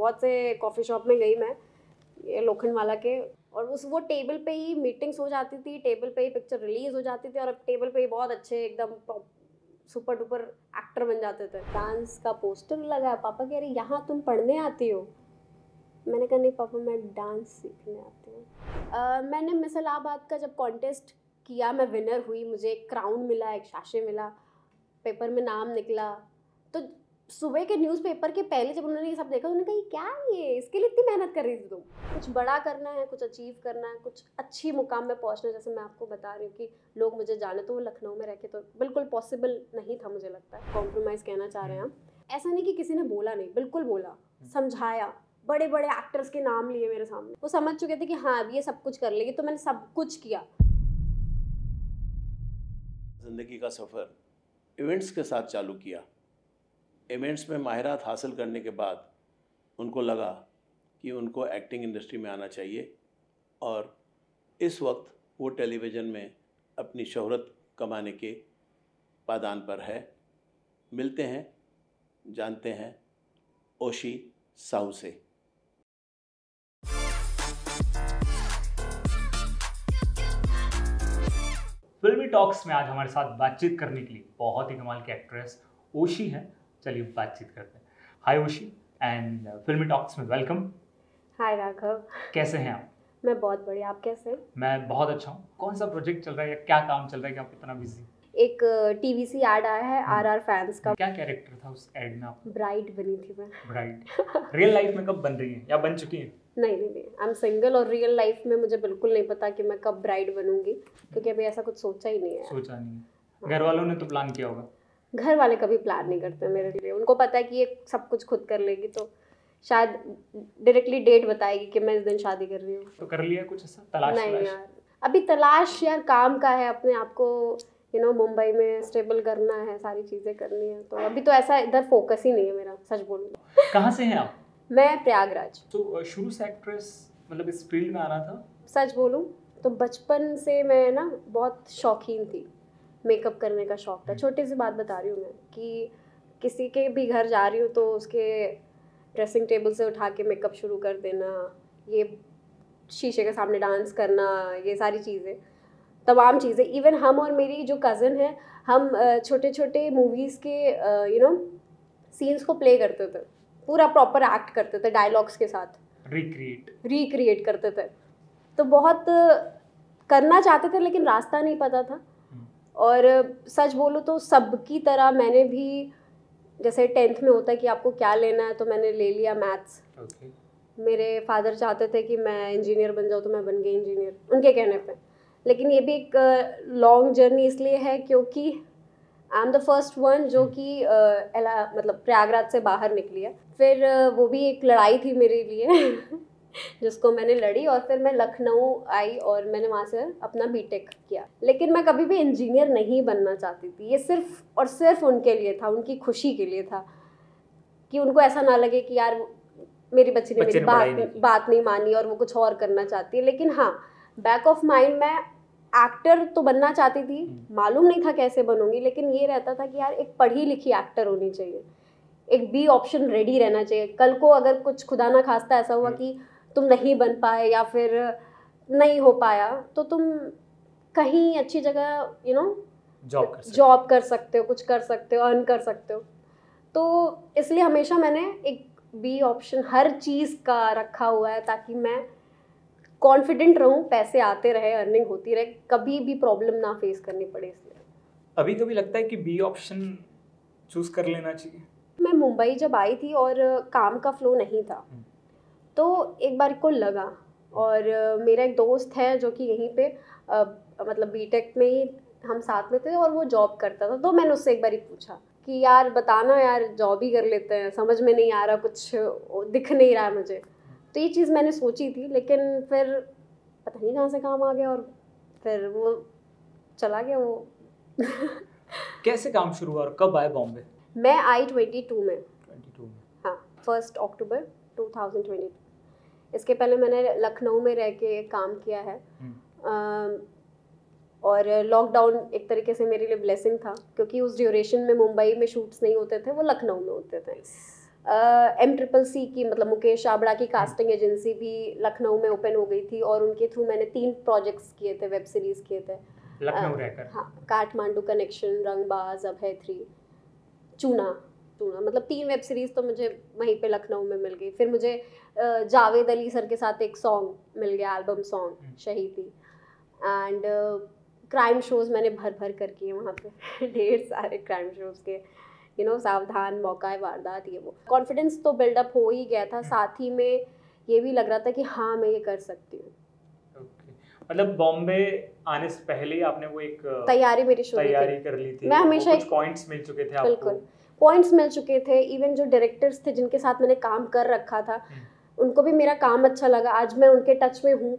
बहुत से coffee shop में गई मैं लोखंडवाला के, और उस वो टेबल पे ही मीटिंग्स हो जाती थी, टेबल पे ही पिक्चर रिलीज़ हो जाती थी, और अब टेबल पे ही बहुत अच्छे एकदम सुपर डुपर एक्टर बन जाते थे। डांस का पोस्टर लगा, पापा कह रहे यहाँ तुम पढ़ने आती हो, मैंने कहा नहीं पापा मैं डांस सीखने आती हूँ। मैंने मिस इलाहाबाद का जब कॉन्टेस्ट किया मैं विनर हुई, मुझे एक क्राउन मिला, एक शाशे मिला, पेपर में नाम निकला। तो सुबह के न्यूज़पेपर के पहले जब उन्होंने ये सब देखा उन्होंने कहा ये क्या है, ये इसके लिए इतनी मेहनत कर रही थी तुम, कुछ बड़ा करना है, कुछ अचीव करना है, कुछ अच्छी मुकाम में पहुंचना। जैसे मैं आपको बता रही हूँ कि लोग मुझे जाने, तो वो लखनऊ में रह के तो बिल्कुल पॉसिबल नहीं था। मुझे लगता है कॉम्प्रोमाइज़ कहना चाह रहे हैं हम, ऐसा नहीं कि किसी ने बोला नहीं, बिल्कुल बोला, समझाया, बड़े बड़े एक्टर्स के नाम लिए मेरे सामने, वो समझ चुके थे कि हाँ अब ये सब कुछ कर लेगी, तो मैंने सब कुछ किया। जिंदगी का सफ़र इवेंट्स के साथ चालू किया। इवेंट्स में माहिरात हासिल करने के बाद उनको लगा कि उनको एक्टिंग इंडस्ट्री में आना चाहिए, और इस वक्त वो टेलीविज़न में अपनी शोहरत कमाने के पादान पर है। मिलते हैं, जानते हैं ओशी साहू से। फिल्मी टॉक्स में आज हमारे साथ बातचीत करने के लिए बहुत ही कमाल की एक्ट्रेस ओशी हैं। चलिए बातचीत करते हैं। हाय ओशी एंड फिल्मी टॉक्स में वेलकम। हाय राघव, कैसे हैं आप? मैं बहुत बढ़िया, आप कैसे? मैं बहुत अच्छा हूँ। कौन सा प्रोजेक्ट चल रहा है या क्या काम चल रहा है कि आप इतना बिजी? एक टीवीसी एड आया है आरआर फैंस का। क्या कैरेक्टर था उस एड में आप? ब्राइड बनी थी मैं। ब्राइड रियल लाइफ में कब बन रही है या बन चुकी है? नहीं, आई एम सिंगल, और रियल लाइफ में मुझे बिल्कुल नहीं पता कि मैं कब ब्राइड बनूंगी, क्योंकि अभी ऐसा कुछ सोचा ही नहीं है। घर वालों ने तो प्लान किया होगा? घर वाले कभी प्लान नहीं करते मेरे लिए, उनको पता है कि ये सब कुछ खुद कर लेगी, तो शायद डायरेक्टली डेट बताएगी कि मैं इस दिन शादी कर रही हूँ। तो कर लिया कुछ ऐसा तलाश? नहीं यार, अभी तलाश यार काम का है, अपने आप को मुंबई में स्टेबल करना है, सारी चीज़ें करनी है, तो अभी तो ऐसा इधर फोकस ही नहीं है मेरा, सच बोलूँगा। कहाँ से हैं आप? मैं प्रयागराज। तो शुरू से एक्ट्रेस मतलब इस फील्ड में आना था? सच बोलूँ तो बचपन से मैं ना बहुत शौकीन थी, मेकअप करने का शौक था। छोटी सी बात बता रही हूँ मैं कि किसी के भी घर जा रही हूँ तो उसके ड्रेसिंग टेबल से उठा के मेकअप शुरू कर देना, ये शीशे के सामने डांस करना, ये सारी चीज़ें, तमाम चीज़ें। इवन हम और मेरी जो कज़न है, हम छोटे छोटे मूवीज़ के सीन्स को प्ले करते थे, पूरा प्रॉपर एक्ट करते थे, डायलॉग्स के साथ रिक्रिएट करते थे। तो बहुत करना चाहते थे लेकिन रास्ता नहीं पता था। और सच बोलूँ तो सबकी तरह मैंने भी, जैसे 10th में होता है कि आपको क्या लेना है, तो मैंने ले लिया मैथ्स। मेरे फादर चाहते थे कि मैं इंजीनियर बन जाऊँ, तो मैं बन गई इंजीनियर उनके कहने पर। लेकिन ये भी एक लॉन्ग जर्नी इसलिए है क्योंकि I am the first one जो कि मतलब प्रयागराज से बाहर निकली है। फिर वो भी एक लड़ाई थी मेरे लिए जिसको मैंने लड़ी, और फिर मैं लखनऊ आई और मैंने वहाँ से अपना बीटेक किया। लेकिन मैं कभी भी इंजीनियर नहीं बनना चाहती थी, ये सिर्फ और सिर्फ उनके लिए था, उनकी खुशी के लिए था, कि उनको ऐसा ना लगे कि यार मेरी बच्ची ने मेरी बात नहीं मानी और वो कुछ और करना चाहती है। लेकिन हाँ, बैक ऑफ माइंड मैं एक्टर तो बनना चाहती थी, मालूम नहीं था कैसे बनूंगी, लेकिन ये रहता था कि यार एक पढ़ी लिखी एक्टर होनी चाहिए, एक बी ऑप्शन रेडी रहना चाहिए, कल को अगर कुछ खुदा ना खास्ता ऐसा हुआ कि तुम नहीं बन पाए या फिर नहीं हो पाया, तो तुम कहीं अच्छी जगह जॉब कर सकते हो, कुछ कर सकते हो, अर्न कर सकते हो। तो इसलिए हमेशा मैंने एक बी ऑप्शन हर चीज़ का रखा हुआ है, ताकि मैं कॉन्फिडेंट रहूँ, पैसे आते रहे, अर्निंग होती रहे, कभी भी प्रॉब्लम ना फेस करनी पड़े। इसलिए अभी कभी लगता है कि बी ऑप्शन चूज़ कर लेना चाहिए। मैं मुंबई जब आई थी और काम का फ्लो नहीं था, तो एक बार को लगा, और मेरा एक दोस्त है जो कि यहीं पे मतलब बीटेक में ही हम साथ में थे और वो जॉब करता था, तो मैंने उससे एक बार ही पूछा कि यार बताना यार, जॉब ही कर लेते हैं, समझ में नहीं आ रहा, कुछ दिख नहीं रहा है मुझे। तो ये चीज़ मैंने सोची थी, लेकिन फिर पता नहीं कहाँ से काम आ गया और फिर वो चला गया वो कैसे काम शुरू हुआ और कब आए बॉम्बे? मैं आई 22 में, 22 में हाँ, 1 अक्टूबर 2022। इसके पहले मैंने लखनऊ में रह के काम किया है। और लॉकडाउन एक तरीके से मेरे लिए ब्लेसिंग था, क्योंकि उस ड्यूरेशन में मुंबई में शूट्स नहीं होते थे, वो लखनऊ में होते थे। MCCC की मतलब मुकेश आबड़ा की कास्टिंग एजेंसी भी लखनऊ में ओपन हो गई थी और उनके थ्रू मैंने 3 प्रोजेक्ट्स किए थे, वेब सीरीज़ किए थे लखनऊ रहकर। हाँ, काठमांडू कनेक्शन, रंगबाज, अभय थ्री, चूना। मतलब 3 वेब सीरीज़ तो मुझे वहीं पे लखनऊ में मिल गई। फिर मुझे जावेद अली सर के साथ एक सॉन्ग मिल गया, एल्बम सॉन्ग शहीदी। एंड क्राइम शोज़ मैंने भर भर कर किए वहाँ पे ढेर सारे क्राइम शोज़ के, यू नो, सावधान, मौका वारदात, ये वो। कॉन्फिडेंस तो बिल्डअप हो ही गया था, साथ ही में ये भी लग रहा था कि हाँ मैं ये कर सकती हूँ। मतलब बॉम्बे आने से पहले आपने वो एक तैयारी मेरी शुरू कर ली थी। मैं हमेशा कुछ पॉइंट्स मिल चुके थे आपको। बिल्कुल पॉइंट्स मिल चुके थे। इवन जो डायरेक्टर्स थे जिनके साथ मैंने काम कर रखा था उनको भी मेरा काम अच्छा लगा, आज मैं उनके टच में हूँ,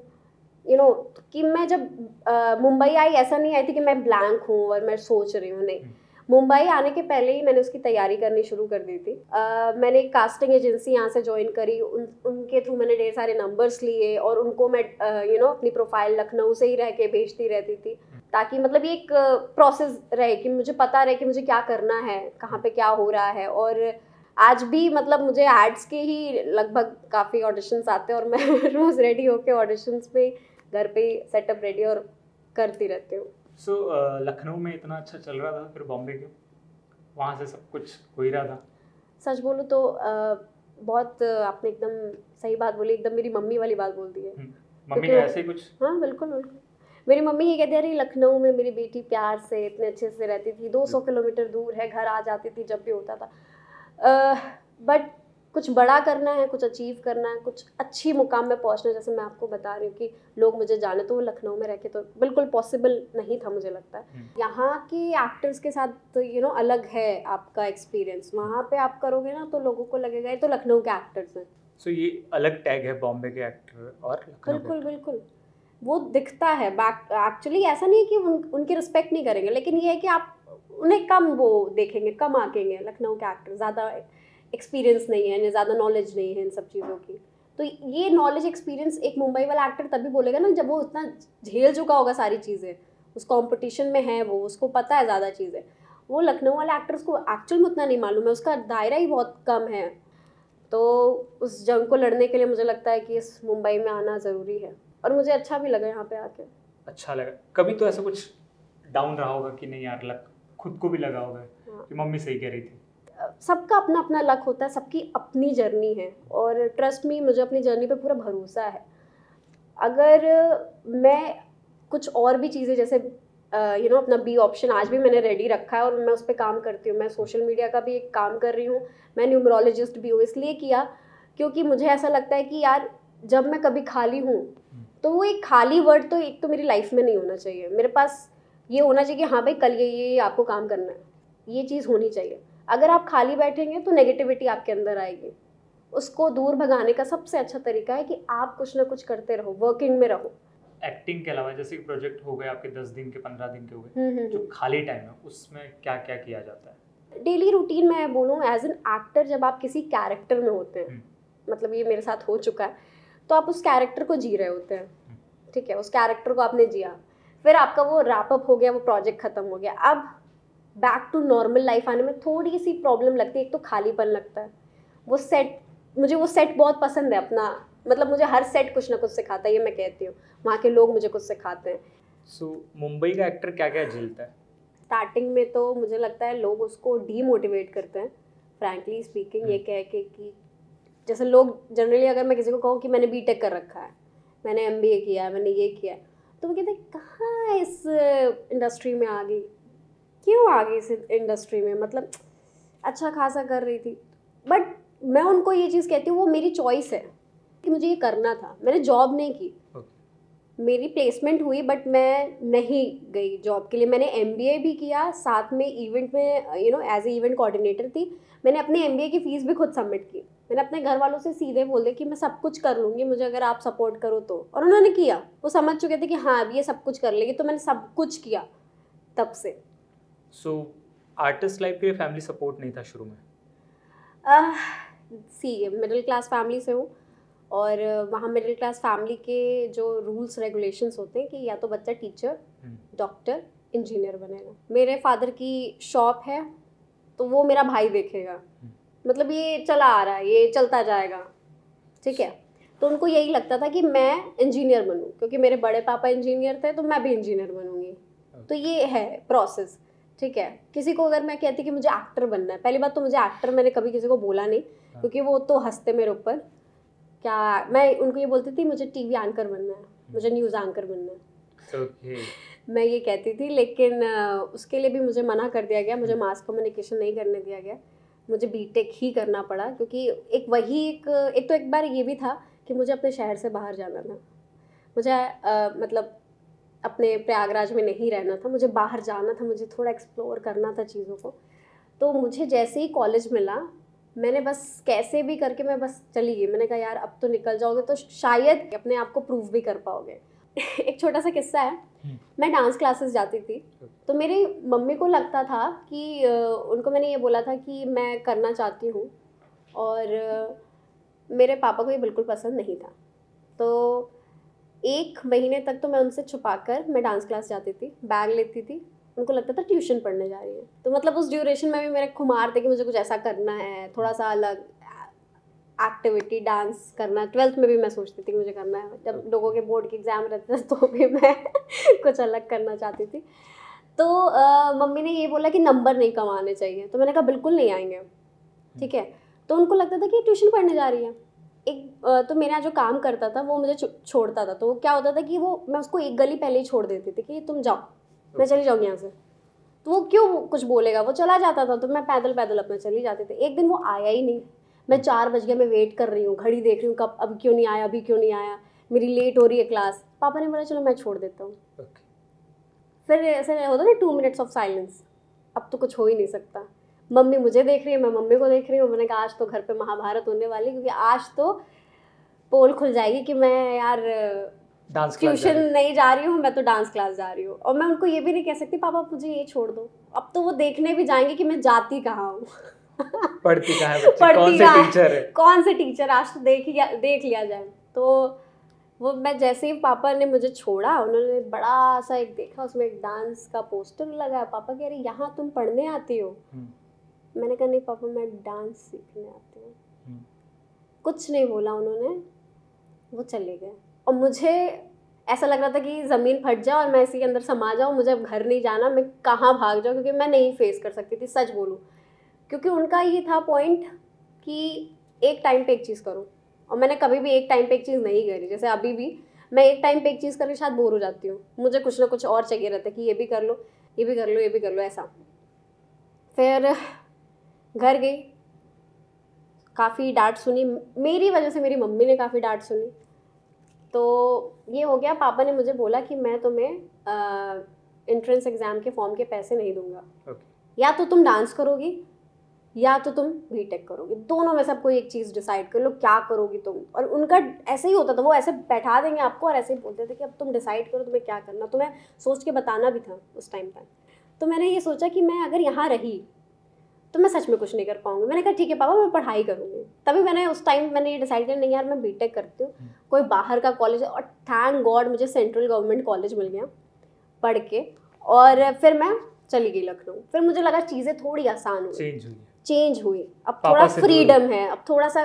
यू नो। कि मैं जब मुंबई आई ऐसा नहीं आई थी कि मैं ब्लैंक हूँ और मैं सोच रही हूँ, नहीं। मुंबई आने के पहले ही मैंने उसकी तैयारी करनी शुरू कर दी थी। मैंने एक कास्टिंग एजेंसी यहाँ से ज्वाइन करी, उनके थ्रू मैंने ढेर सारे नंबर्स लिए और उनको मैं यू नो अपनी प्रोफाइल लखनऊ से ही रह के भेजती रहती थी, ताकि मतलब ये एक प्रोसेस रहे कि मुझे पता रहे कि मुझे क्या करना है, कहाँ पे क्या हो रहा है। और आज भी मतलब मुझे एड्स के ही लगभग काफ़ी ऑडिशंस आते हैं और मैं रोज़ रेडी होके ऑडिशंस पे घर पे सेटअप रेडी और करती रहती हूँ। सो लखनऊ में इतना अच्छा चल रहा था, फिर बॉम्बे के वहाँ से सब कुछ हो ही रहा था। सच बोलूँ तो बहुत आपने एकदम सही बात बोली, एकदम मेरी मम्मी वाली बात बोल दी है। मम्मी ने ऐसे ही कुछ? हाँ बिल्कुल बिल्कुल। मेरी मम्मी ये कहती है, अरे लखनऊ में मेरी बेटी प्यार से इतने अच्छे से रहती थी, 200 किलोमीटर दूर है, घर आ जाती थी जब भी होता था। बट कुछ बड़ा करना है, कुछ अचीव करना है, कुछ अच्छी मुकाम में पहुंचना, जैसे मैं आपको बता रही हूँ कि लोग मुझे जाने, तो लखनऊ में रह के तो बिल्कुल पॉसिबल नहीं था। मुझे लगता है यहाँ के एक्टर्स के साथ तो यू नो अलग है आपका एक्सपीरियंस, वहाँ पर आप करोगे ना तो लोगों को लगेगा ये तो लखनऊ के एक्टर्स हैं। सो ये अलग टैग है बॉम्बे के एक्टर और लखनऊ। बिल्कुल बिल्कुल वो दिखता है बैक। एक्चुअली ऐसा नहीं है कि उनकी रिस्पेक्ट नहीं करेंगे, लेकिन ये है कि आप उन्हें कम वो देखेंगे, कम आकेंगे। लखनऊ के एक्टर ज़्यादा एक्सपीरियंस नहीं है, ज़्यादा नॉलेज नहीं है इन सब चीज़ों की। तो ये नॉलेज एक्सपीरियंस एक मुंबई वाला एक्टर तभी बोलेगा ना जब वो इतना झेल चुका होगा सारी चीज़ें, उस कॉम्पिटिशन में है वो, उसको पता है ज़्यादा चीज़ें। वो लखनऊ वाले एक्टर्स को एक्चुअल में उतना नहीं मालूम है, उसका दायरा ही बहुत कम है। तो उस जंग को लड़ने के लिए मुझे लगता है कि इस मुंबई में आना ज़रूरी है और मुझे अच्छा भी लगा यहाँ पे आके। अच्छा लगा। कभी तो ऐसा कुछ डाउन रहा होगा कि नहीं यार, लक खुद को भी लगा होगा कि मम्मी सही कह रही थी? सबका अपना अपना लक होता है, सबकी अपनी जर्नी है। और ट्रस्ट मी, मुझे अपनी जर्नी पे पूरा भरोसा है। अगर मैं कुछ और भी चीज़ें जैसे यू नो अपना बी ऑप्शन आज भी मैंने रेडी रखा है और मैं उस पर काम करती हूँ। मैं सोशल मीडिया का भी एक काम कर रही हूँ, मैं न्यूमरोलॉजिस्ट भी हूँ। इसलिए किया क्योंकि मुझे ऐसा लगता है कि यार जब मैं कभी खाली हूँ तो वो एक खाली वर्ड तो एक तो मेरी लाइफ में नहीं होना चाहिए। मेरे पास ये होना चाहिए कि हाँ भाई कल ये आपको काम करना है, ये चीज़ होनी चाहिए। अगर आप खाली बैठेंगे तो नेगेटिविटी आपके अंदर आएगी। उसको दूर भगाने का सबसे अच्छा तरीका है कि आप कुछ ना कुछ करते रहो, वर्किंग में रहो। एक्टिंग के अलावा जैसे प्रोजेक्ट हो गए आपके 10 दिन के, 15 दिन के हो गए, जो खाली टाइम है उसमें क्या क्या किया जाता है? डेली रूटीन मैं बोलूँ एज एन एक्टर, जब आप किसी कैरेक्टर में होते हैं, मतलब ये मेरे साथ हो चुका है, तो आप उस कैरेक्टर को जी रहे होते हैं। ठीक है, उस कैरेक्टर को आपने जिया, फिर आपका वो रैप अप हो गया, वो प्रोजेक्ट ख़त्म हो गया। अब बैक टू नॉर्मल लाइफ आने में थोड़ी सी प्रॉब्लम लगती है। एक तो खालीपन लगता है। वो सेट, मुझे वो सेट बहुत पसंद है अपना, मतलब मुझे हर सेट कुछ ना कुछ सिखाता है, ये मैं कहती हूँ। वहाँ के लोग मुझे कुछ सिखाते हैं। सो मुंबई का एक्टर क्या क्या झेलता है? स्टार्टिंग में तो मुझे लगता है लोग उसको डीमोटिवेट करते हैं, फ्रेंकली स्पीकिंग, ये कह के कि जैसे लोग जनरली, अगर मैं किसी को कहूँ कि मैंने बीटेक कर रखा है, मैंने एमबीए किया है, मैंने ये किया है, तो वो कहते हैं कहाँ इस इंडस्ट्री में आ गई, क्यों आ गई इस इंडस्ट्री में, मतलब अच्छा खासा कर रही थी। बट मैं उनको ये चीज़ कहती हूँ, वो मेरी चॉइस है कि मुझे ये करना था, मैंने जॉब नहीं की। मेरी प्लेसमेंट हुई बट मैं नहीं गई जॉब के लिए। मैंने एमबीए भी किया, साथ में इवेंट में you know as a event coordinator थी। मैंने अपने एमबीए की फ़ीस भी खुद सबमिट की। मैंने अपने घर वालों से सीधे बोल दिया कि मैं सब कुछ कर लूँगी, मुझे अगर आप सपोर्ट करो तो। और उन्होंने किया, वो समझ चुके थे कि हाँ अब ये सब कुछ कर लेगी, तो मैंने सब कुछ किया तब से। सो आर्टिस्ट लाइफ के फैमिली सपोर्ट नहीं था शुरू में? सी मिडिल क्लास फैमिली से हूँ और वहाँ मिडिल क्लास फैमिली के जो रूल्स रेगुलेशंस होते हैं कि या तो बच्चा टीचर, डॉक्टर, इंजीनियर बनेगा। मेरे फादर की शॉप है तो वो मेरा भाई देखेगा, मतलब ये चला आ रहा है, ये चलता जाएगा, ठीक है। तो उनको यही लगता था कि मैं इंजीनियर बनूँ, क्योंकि मेरे बड़े पापा इंजीनियर थे तो मैं भी इंजीनियर बनूँगी। तो ये है प्रोसेस, ठीक है। किसी को अगर मैं कहती कि मुझे एक्टर बनना है, पहली बात तो मुझे एक्टर मैंने कभी किसी को बोला नहीं, क्योंकि वो तो हंसते मेरे ऊपर। क्या मैं उनको ये बोलती थी मुझे टीवी एंकर बनना है, मुझे न्यूज़ एंकर बनना है, मैं ये कहती थी। लेकिन उसके लिए भी मुझे मना कर दिया गया, मुझे मास कम्युनिकेशन नहीं करने दिया गया, मुझे बीटेक ही करना पड़ा। क्योंकि एक वही एक तो एक बार ये भी था कि मुझे अपने शहर से बाहर जाना था, मुझे मतलब अपने प्रयागराज में नहीं रहना था, मुझे बाहर जाना था, मुझे थोड़ा एक्सप्लोर करना था चीज़ों को। तो मुझे जैसे ही कॉलेज मिला, मैंने बस कैसे भी करके मैं बस चली गई। मैंने कहा यार अब तो निकल जाओगे तो शायद अपने आप को प्रूव भी कर पाओगे। एक छोटा सा किस्सा है, मैं डांस क्लासेस जाती थी तो मेरी मम्मी को लगता था कि उनको मैंने ये बोला था कि मैं करना चाहती हूँ, और मेरे पापा को ये बिल्कुल पसंद नहीं था। तो एक महीने तक तो मैं उनसे छुपाकर मैं डांस क्लास जाती थी, बैग लेती थी, उनको लगता था ट्यूशन पढ़ने जा रही है। तो मतलब उस ड्यूरेशन में भी मेरे खुमार थे कि मुझे कुछ ऐसा करना है, थोड़ा सा अलग एक्टिविटी, डांस करना। 12th में भी मैं सोचती थी कि मुझे करना है, जब लोगों के बोर्ड के एग्ज़ाम रहते थे तो भी मैं कुछ अलग करना चाहती थी। तो मम्मी ने ये बोला कि नंबर नहीं कमाने चाहिए, तो मैंने कहा बिल्कुल नहीं आएंगे, ठीक है। तो उनको लगता था कि ट्यूशन पढ़ने जा रही है। एक तो मेरे यहाँ जो काम करता था वो मुझे छोड़ता था, तो क्या होता था कि वो मैं उसको एक गली पहले ही छोड़ देती थी कि तुम जाओ, मैं चली जाऊँगी यहाँ से। तो वो क्यों कुछ बोलेगा, वो चला जाता था, तो मैं पैदल पैदल अपना चली जाती थी। एक दिन वो आया ही नहीं, मैं 4 बज गया, मैं वेट कर रही हूँ, घड़ी देख रही हूँ कब अब क्यों नहीं आया, अभी क्यों नहीं आया, मेरी लेट हो रही है क्लास। पापा ने बोला चलो मैं छोड़ देता हूँ। फिर ऐसे होता ना 2 मिनट्स ऑफ साइलेंस, अब तो कुछ हो ही नहीं सकता। मम्मी मुझे देख रही है, मैं मम्मी को देख रही हूँ। मैंने कहा आज तो घर पे महाभारत होने वाली, क्योंकि आज तो पोल खुल जाएगी कि मैं यार डांस ट्यूशन नहीं जा रही हूँ, मैं तो डांस क्लास जा रही हूँ। और मैं उनको ये भी नहीं कह सकती पापा मुझे ये छोड़ दो, अब तो वो देखने भी जाएंगे कि मैं जाती कहाँ हूँ, पढ़ती कहाँ है, कौन से टीचर, आज तो देख लिया जाए। तो वो मैं जैसे ही पापा ने मुझे छोड़ा, उन्होंने बड़ा सा एक देखा, उसमें एक डांस का पोस्टर लगाया। पापा कह रहे यहाँ तुम पढ़ने आती हो। मैंने कहा नहीं पापा मैं डांस सीखने आती हूँ। कुछ नहीं बोला उन्होंने, वो चले गए। और मुझे ऐसा लग रहा था कि ज़मीन फट जाओ और मैं इसी के अंदर समा जाऊँ, मुझे अब घर नहीं जाना, मैं कहाँ भाग जाऊँ, क्योंकि मैं नहीं फेस कर सकती थी, सच बोलूँ। क्योंकि उनका ये था पॉइंट कि एक टाइम पे एक चीज़ करो, और मैंने कभी भी एक टाइम पे एक चीज़ नहीं करी। जैसे अभी भी मैं एक टाइम पे एक चीज़ करके शायद बोर हो जाती हूँ, मुझे कुछ ना कुछ और चाहिए रहता है कि ये भी कर लो, ये भी कर लो, ये भी कर लो, ऐसा। फिर घर गई, काफ़ी डांट सुनी, मेरी वजह से मेरी मम्मी ने काफ़ी डांट सुनी। तो ये हो गया। पापा ने मुझे बोला कि मैं तुम्हें एंट्रेंस एग्ज़ाम के फॉर्म के पैसे नहीं दूंगा, या तो तुम डांस करोगी या तो तुम बीटेक करोगी, दोनों में से कोई एक चीज़ डिसाइड कर लो, क्या करोगी तुम। और उनका ऐसे ही होता था, वो ऐसे बैठा देंगे आपको और ऐसे ही बोलते थे कि अब तुम डिसाइड करो तुम्हें क्या करना। तो मैं सोच के बताना भी था उस टाइम पर। तो मैंने ये सोचा कि मैं अगर यहाँ रही तो मैं सच में कुछ नहीं कर पाऊँगी। मैंने कहा ठीक है पापा मैं पढ़ाई करूँगी। तभी मैंने उस टाइम मैंने ये डिसाइड किया नहीं यार मैं बीटेक करती हूँ, कोई बाहर का कॉलेज। और थैंक गॉड मुझे सेंट्रल गवर्नमेंट कॉलेज मिल गया पढ़ के। और फिर मैं चली गई लखनऊ। फिर मुझे लगा चीज़ें थोड़ी आसान हुई, चेंज हुई, अब थोड़ा फ्रीडम है, अब थोड़ा सा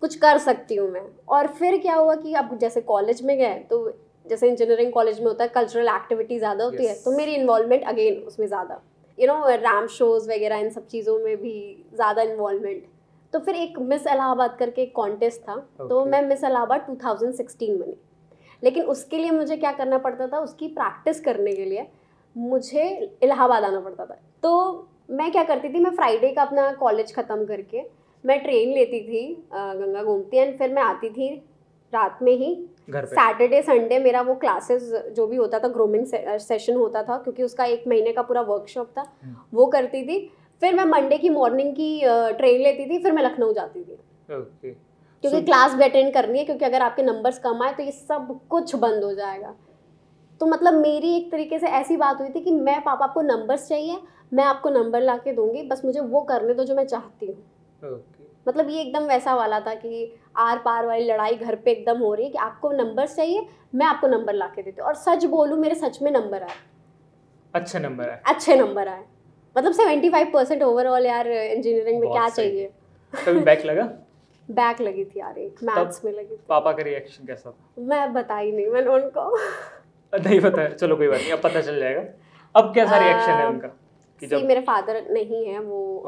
कुछ कर सकती हूँ मैं। और फिर क्या हुआ कि अब जैसे कॉलेज में गए तो जैसे इंजीनियरिंग कॉलेज में होता है कल्चरल एक्टिविटी ज़्यादा होती है, तो मेरी इन्वॉल्वमेंट अगेन उसमें ज़्यादा, यू नो रैम शोज़ वगैरह इन सब चीज़ों में भी ज़्यादा इन्वॉल्वमेंट। तो फिर एक मिस इलाहाबाद करके एक कॉन्टेस्ट था, तो मैं मिस इलाहाबाद 2016 बनी। लेकिन उसके लिए मुझे क्या करना पड़ता था, उसकी प्रैक्टिस करने के लिए मुझे इलाहाबाद आना पड़ता था। तो मैं क्या करती थी, मैं फ्राइडे का अपना कॉलेज ख़त्म करके मैं ट्रेन लेती थी गंगा गोमती, एंड फिर मैं आती थी रात में ही। सैटरडे संडे मेरा वो क्लासेस जो भी होता था, ग्रूमिंग सेशन होता था, क्योंकि उसका 1 महीने का पूरा वर्कशॉप था, वो करती थी। फिर मैं मंडे की मॉर्निंग की ट्रेन लेती थी, फिर मैं लखनऊ जाती थी। क्योंकि क्लास भी अटेंड करनी है, क्योंकि अगर आपके नंबर्स कम आए तो ये सब कुछ बंद हो जाएगा। तो मतलब मेरी एक तरीके से ऐसी बात हुई थी कि मैं पापा आपको नंबर्स चाहिए, मैं आपको नंबर ला के दूँगी, बस मुझे वो करने दो जो मैं चाहती हूँ। मतलब ये एकदम वैसा वाला था कि आर पार वाली लड़ाई घर पे एकदम हो रही है कि आपको नंबर्स चाहिए, मैं आपको नंबर ला के देती हूँ। और सच बोलूँ मेरे सच में नंबर आए, अच्छे नंबर आए, अच्छे नंबर आए। मतलब 75% ओवरऑल यार इंजीनियरिंग में क्या चाहिए, कभी बैक लगा? बैक लगी थी यार, एक मैथ्स में लगी थी। पापा का रिएक्शन कैसा था? मैं बताई नहीं, मैंने उनको नहीं बताया। चलो कोई बात नहीं, अब पता चल जाएगा। अब कैसा रिएक्शन है उनका? कि जब मेरे फादर नहीं है वो,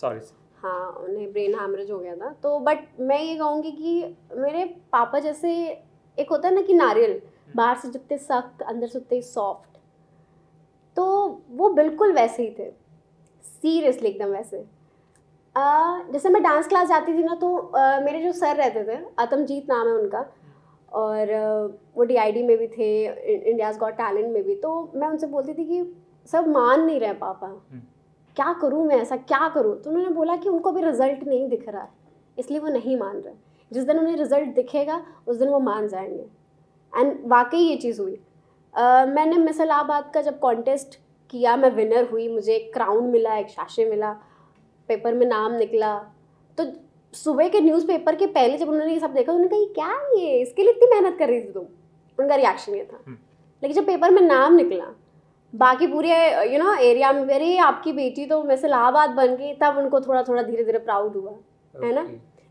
सॉरी, हाँ, उन्हें ब्रेन हैमरेज हो गया था। तो बट मैं ये कहूँगी कि मेरे पापा जैसे, एक होता है ना कि नारियल बाहर से जितने सख्त अंदर से उतने सॉफ्ट, तो वो बिल्कुल वैसे ही थे, सीरियसली एकदम वैसे। जैसे मैं डांस क्लास जाती थी ना, तो मेरे जो सर रहते थे, आत्मजीत नाम है उनका, और वो DID में भी थे, इंडियाज़ गॉट टैलेंट में भी। तो मैं उनसे बोलती थी कि सब मान नहीं रहे पापा, क्या करूँ मैं, ऐसा क्या करूँ? तो उन्होंने बोला कि उनको अभी रिजल्ट नहीं दिख रहा है, इसलिए वो नहीं मान रहे, जिस दिन उन्हें रिजल्ट दिखेगा उस दिन वो मान जाएंगे। एंड वाकई ये चीज़ हुई। मैंने मिस इलाहाबाद का जब कॉन्टेस्ट किया, मैं विनर हुई, मुझे एक क्राउन मिला, एक शाशे मिला, पेपर में नाम निकला। तो सुबह के न्यूज़पेपर के पहले जब उन्होंने ये सब देखा, उन्होंने कहा क्या ये, इसके लिए इतनी मेहनत कर रही थी तुम? उनका रिएक्शन ये था। लेकिन जब पेपर में नाम निकला, बाकी पूरे यू नो एरिया में, अरे आपकी बेटी तो मिस इलाहाबाद बन गई, तब उनको थोड़ा थोड़ा धीरे धीरे प्राउड हुआ, है ना।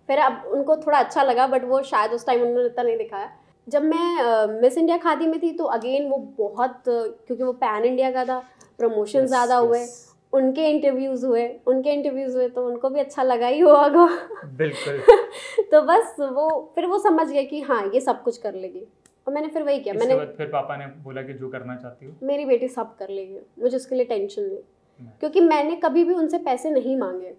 फिर अब उनको थोड़ा अच्छा लगा, बट वो शायद उस टाइम उन्होंने इतना नहीं दिखाया। जब मैं मिस इंडिया खादी में थी, तो अगेन वो बहुत, क्योंकि वो पैन इंडिया का था, प्रमोशन ज़्यादा हुए, उनके इंटरव्यूज़ हुए, तो उनको भी अच्छा लगा ही होगा बिल्कुल तो बस वो फिर वो समझ गया कि हाँ ये सब कुछ कर लेगी, और मैंने फिर वही किया। फिर पापा ने बोला कि जो करना चाहती हो मेरी बेटी सब कर लेगी, मुझे उसके लिए टेंशन नहीं, क्योंकि मैंने कभी भी उनसे पैसे नहीं मांगे।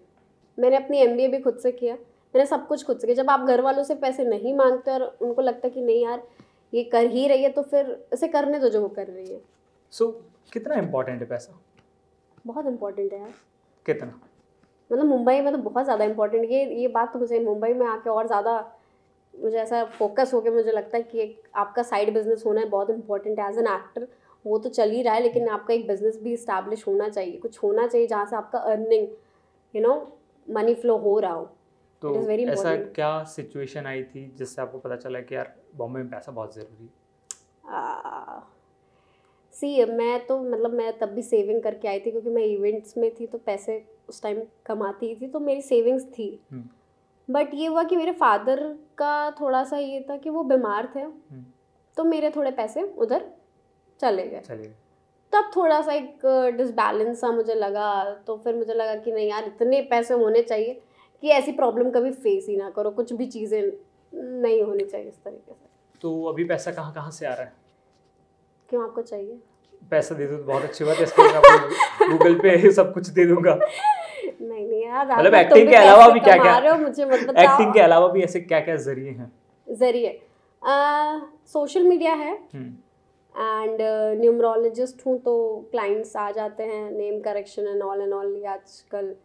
मैंने अपनी MBA भी खुद से किया, मैंने सब कुछ खुद से किया। जब आप घर वालों से पैसे नहीं मांगते और उनको लगता कि नहीं यार ये कर ही रही है, तो फिर इसे करने दो जो वो कर रही है। सो कितना इम्पोर्टेंट है पैसा? बहुत इम्पोर्टेंट है यार। कितना? मतलब मुंबई में तो बहुत ज़्यादा इम्पोर्टेंट। ये बात तो मुझे मुंबई में आके और ज़्यादा मुझे ऐसा फोकस हो गया, मुझे लगता है कि एक आपका साइड बिजनेस होना है बहुत इम्पोर्टेंट है। एज एन एक्टर वो तो चल ही रहा है, लेकिन आपका एक बिजनेस भी इस्टेब्लिश होना चाहिए, कुछ होना चाहिए जहाँ से आपका earning you know money flow हो रहा हो। तो ऐसा क्या सिचुएशन आई थी जिससे आपको पता चला कि यार बॉम्बे में पैसा बहुत ज़रूरी है? सी मैं तो मतलब मैं तब भी सेविंग करके आई थी, क्योंकि मैं इवेंट्स में थी, तो पैसे उस टाइम कमाती थी, तो मेरी सेविंग्स थी। बट ये हुआ कि मेरे फादर का थोड़ा सा ये था कि वो बीमार थे, तो मेरे थोड़े पैसे उधर चले गए। तब थोड़ा सा एक डिसबैलेंस सा मुझे लगा, तो फिर मुझे लगा कि नहीं यार इतने पैसे होने चाहिए कि ऐसी प्रॉब्लम कभी फेस ही ना करो, कुछ भी चीज़ें नहीं होनी चाहिए इस तरीके से। तो अभी पैसा कहाँ कहाँ से आ रहा है? क्यों आपको चाहिए? पैसा दे दो तो बहुत अच्छी बात है, इसको गूगल पे सब कुछ दे दूंगा। नहीं नहीं यार, मतलब एक्टिंग के अलावा भी क्या क्या, मुझे मत बताओ, एक्टिंग के अलावा भी ऐसे क्या क्या जरिए हैं? जरिए सोशल मीडिया है, एंड न्यूमरोलॉजिस्ट हूँ तो क्लाइंट्स आ जाते हैं, नेम करेक्शन एंड ऑल ये आजकल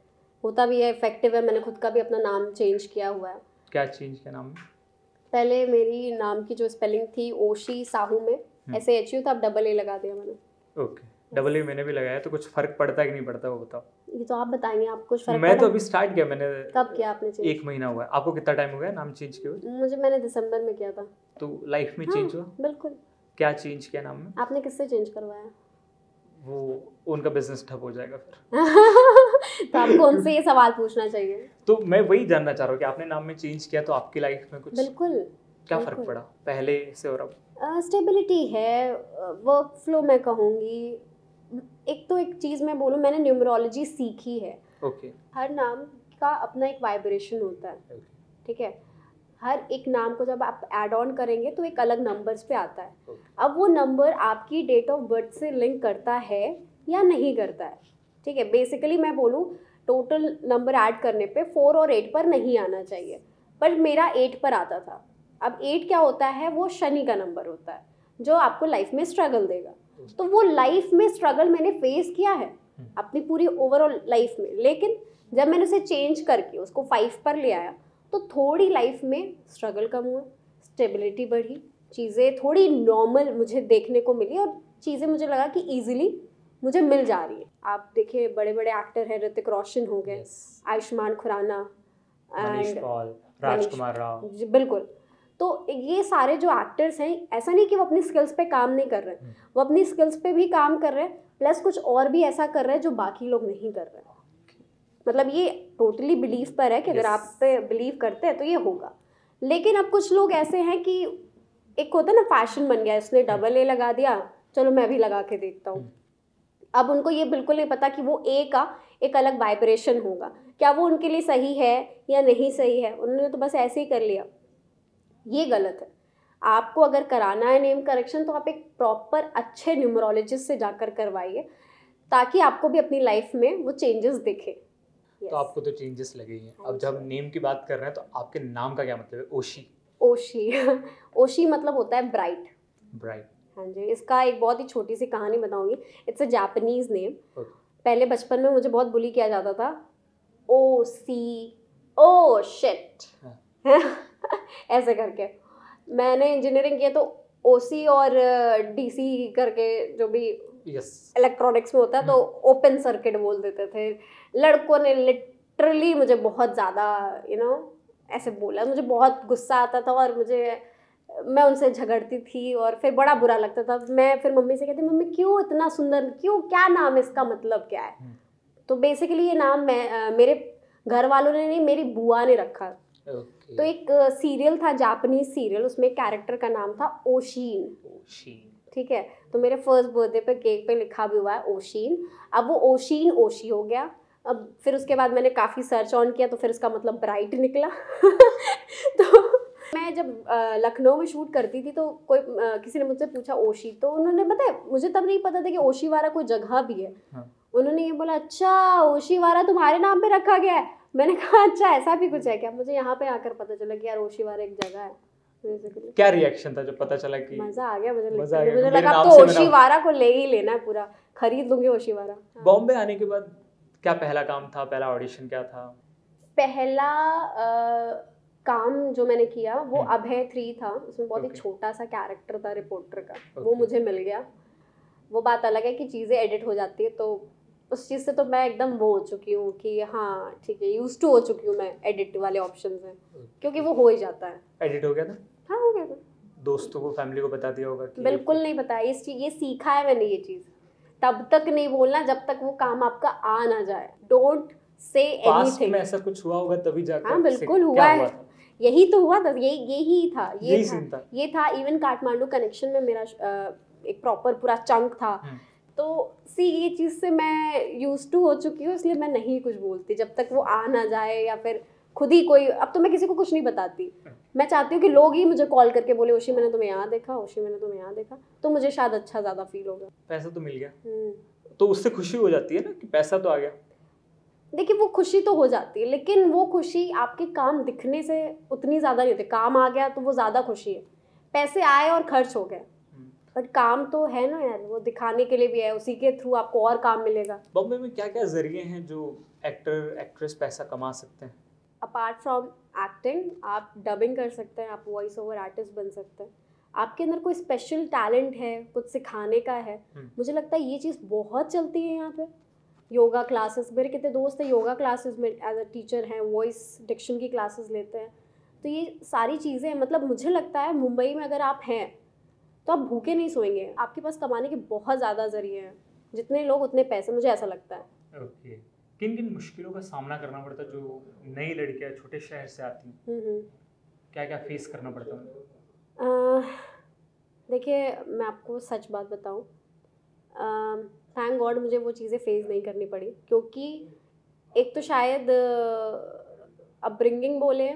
होता भी है, इफेक्टिव है। मैंने खुद का भी अपना नाम चेंज किया हुआ है। क्या चेंज किया नाम? पहले मेरी नाम की जो स्पेलिंग थी ओशी साहू में SAHU था, अब AA लगा दिया मैंने। ओके, AA मैंने भी लगाया। तो कुछ फर्क पड़ता है कि नहीं पड़ता वो बताओ? ये तो आप बताएंगे, आप कुछ फर्क? मैं तो अभी स्टार्ट किया मैंने। कब किया आपने चेंज? 1 महीना हुआ है। आपको कितना टाइम हो गया नाम चेंज किए हुए? मुझे मैंने दिसंबर में किया था। तो लाइफ में चेंज हुआ? बिल्कुल। क्या चेंज किया नाम में आपने? किससे चेंज करवाया? वो उनका बिजनेस ठप हो जाएगा फिर तो आपको उनसे ये सवाल पूछना चाहिए। तो मैं वही जानना चाह रहा हूँ कि आपने नाम में चेंज किया तो आपकी लाइफ में कुछ बिल्कुल क्या फर्क पड़ा पहले से और अब? स्टेबिलिटी है, वर्क फ्लो मैं कहूँगी। एक तो एक चीज़ मैं बोलूँ, मैंने न्यूमरोलॉजी सीखी है। ओके। हर नाम का अपना एक वाइब्रेशन होता है, ठीक है। हर एक नाम को जब आप ऐड ऑन करेंगे तो एक अलग नंबर्स पे आता है। अब वो नंबर आपकी डेट ऑफ बर्थ से लिंक करता है या नहीं करता है, ठीक है। बेसिकली मैं बोलूँ टोटल नंबर ऐड करने पे 4 और 8 पर नहीं आना चाहिए, पर मेरा 8 पर आता था। अब 8 क्या होता है? वो शनि का नंबर होता है जो आपको लाइफ में स्ट्रगल देगा। तो वो लाइफ में स्ट्रगल मैंने फेस किया है अपनी पूरी ओवरऑल लाइफ में, लेकिन जब मैंने उसे चेंज करके उसको 5 पर ले आया तो थोड़ी लाइफ में स्ट्रगल कम हुआ, स्टेबिलिटी बढ़ी, चीज़ें थोड़ी नॉर्मल मुझे देखने को मिली, और चीज़ें मुझे लगा कि ईजिली मुझे मिल जा रही है। आप देखिए बड़े बड़े एक्टर हैं, ऋतिक रोशन हो गए, आयुष्मान खुराना, मनीष पाल, राजकुमार राव, बिल्कुल। तो ये सारे जो एक्टर्स हैं, ऐसा नहीं कि वो अपनी स्किल्स पे काम नहीं कर रहे हैं, वो अपनी स्किल्स पे भी काम कर रहे हैं, प्लस कुछ और भी ऐसा कर रहे हैं जो बाकी लोग नहीं कर रहे हैं। मतलब ये टोटली बिलीव पर है कि अगर आप पे बिलीव करते हैं तो ये होगा। लेकिन अब कुछ लोग ऐसे हैं कि एक होता ना फैशन बन गया, इसने डबल ए लगा दिया चलो मैं भी लगा के देखता हूँ। अब उनको ये बिल्कुल नहीं पता कि वो ए का एक अलग वाइब्रेशन होगा, क्या वो उनके लिए सही है या नहीं सही है, उन्होंने तो बस ऐसे ही कर लिया। ये गलत है। आपको अगर कराना है नेम करेक्शन तो आप एक प्रॉपर अच्छे न्यूमरोलॉजिस्ट से जाकर करवाइए ताकि आपको भी अपनी लाइफ में वो चेंजेस दिखे। तो आपको तो चेंजेस लगे ही हैं। अब जब हम नेम की बात कर रहे हैं तो आपके नाम का क्या मतलब है? ओशी। ओशी ओशी मतलब होता है ब्राइट। ब्राइट, हाँ जी। इसका एक बहुत ही छोटी सी कहानी बताऊंगी। It's a Japanese name. पहले बचपन में मुझे बहुत बुली किया जाता था, ओ सी ओ शिट ऐसे करके। मैंने इंजीनियरिंग किया तो ओसी और डीसी करके जो भी इलेक्ट्रॉनिक्स में होता है तो ओपन सर्किट बोल देते थे। लड़कों ने लिटरली मुझे बहुत ज़्यादा ऐसे बोला, मुझे बहुत गुस्सा आता था और मैं उनसे झगड़ती थी और फिर बड़ा बुरा लगता था। मैं फिर मम्मी से कहती, मम्मी क्यों इतना सुंदर, क्यों, क्या नाम है इसका मतलब क्या है? तो बेसिकली ये नाम मेरे घर वालों ने नहीं, मेरी बुआ ने रखा। Okay. तो एक सीरियल था, जापानीज सीरियल, उसमें एक कैरेक्टर का नाम था ओशीन। ओशीन, ठीक है। तो मेरे फर्स्ट बर्थडे पे केक पे लिखा भी हुआ है ओशीन। अब वो ओशीन ओशी हो गया। अब फिर उसके बाद मैंने काफ़ी सर्च ऑन किया तो फिर उसका मतलब ब्राइट निकला तो मैं जब लखनऊ में शूट करती थी तो कोई किसी ने मुझसे पूछा ओशी, तो उन्होंने, पता है मुझे तब नहीं पता था कि ओशीवारा कोई जगह भी है। हाँ। उन्होंने ये बोला, अच्छा ओशीवारा तुम्हारे नाम पे रखा गया है। मैंने कहा अच्छा ऐसा भी कुछ है क्या? मुझे यहाँ पे आकर पता चला कि यार ओशीवारा एक जगह है। क्या रिएक्शन था जब पता चला? कि मजा आ गया। मुझे लगा तो ओशीवारा को ले ही लेना है, पूरा खरीद लूंगी ओशीवारा। बॉम्बे आने के बाद क्या पहला काम था, पहला ऑडिशन क्या था? पहला काम जो मैंने किया वो अभय 3 था। उसमें बहुत ही छोटा सा कैरेक्टर था रिपोर्टर का। वो मुझे मिल गया। वो बात अलग है कि चीज़ें एडिट हो जाती है तो उस चीज़ से तो मैं एकदम वो हो चुकी हूँ कि हाँ ठीक है, यूज टू हो चुकी हूँ मैं एडिट वाले ऑप्शन में, क्योंकि वो हो ही जाता है। एडिट हो गया था? हाँ हो गया था। दोस्तों को, फैमिली को बता दिया होगा? बिल्कुल नहीं बताया। ये सीखा है मैंने, ये चीज़ तब तक नहीं बोलना जब तक वो काम आपका आ ना जाए। Don't say anything. ऐसा कुछ हुआ होगा तभी जाकर? हाँ बिल्कुल हुआ है। यही तो हुआ था, ये था इवन काठमांडू कनेक्शन में मेरा एक प्रॉपर पूरा चंक था। तो ये चीज़ से मैं यूज टू हो चुकी हूँ, इसलिए मैं नहीं कुछ बोलती जब तक वो आ ना जाए या फिर खुद ही कोई। अब तो मैं किसी को कुछ नहीं बताती। मैं चाहती हूँ कि लोग ही मुझे कॉल करके बोले ओशी मैंने तुम्हें यहाँ देखा, ओशी मैंने तुम्हें यहाँ देखा, तो मुझे शायद अच्छा ज़्यादा फील होगा। पैसा तो मिल गया तो उससे खुशी हो जाती है ना कि पैसा तो आ गया। देखिए वो खुशी तो हो जाती है, लेकिन वो खुशी आपके काम दिखने से उतनी ज़्यादा नहीं होती। काम आ गया तो वो ज़्यादा खुशी है, पैसे आए और खर्च हो गए, बट काम तो है ना यार, वो दिखाने के लिए भी है, उसी के थ्रू आपको और काम मिलेगा। बॉम्बे में क्या क्या जरिए हैं जो एक्टर एक्ट्रेस पैसा कमा सकते हैं? अपार्ट फ्रॉम एक्टिंग आप डबिंग कर सकते हैं, आप वॉइस ओवर आर्टिस्ट बन सकते हैं। आपके अंदर कोई स्पेशल टैलेंट है, कुछ सिखाने का है। मुझे लगता है ये चीज़ बहुत चलती है यहाँ पे। योगा क्लासेस, मेरे कितने दोस्त हैं योगा क्लासेस में एज अ टीचर हैं, वॉइस डिक्शन की क्लासेस लेते हैं। तो ये सारी चीज़ें, मतलब मुझे लगता है मुंबई में अगर आप हैं तो आप भूखे नहीं सोएंगे। आपके पास कमाने के बहुत ज़्यादा जरिए हैं, जितने लोग उतने पैसे, मुझे ऐसा लगता है। ओके, किन किन मुश्किलों का सामना करना पड़ता है जो नई लड़कियाँ छोटे शहर से आती हैं? क्या क्या फेस करना पड़ता है? देखिए मैं आपको सच बात बताऊँ, थैंक गॉड मुझे वो चीज़ें फेस नहीं करनी पड़ी, क्योंकि एक तो शायद अपब्रिंगिंग बोले,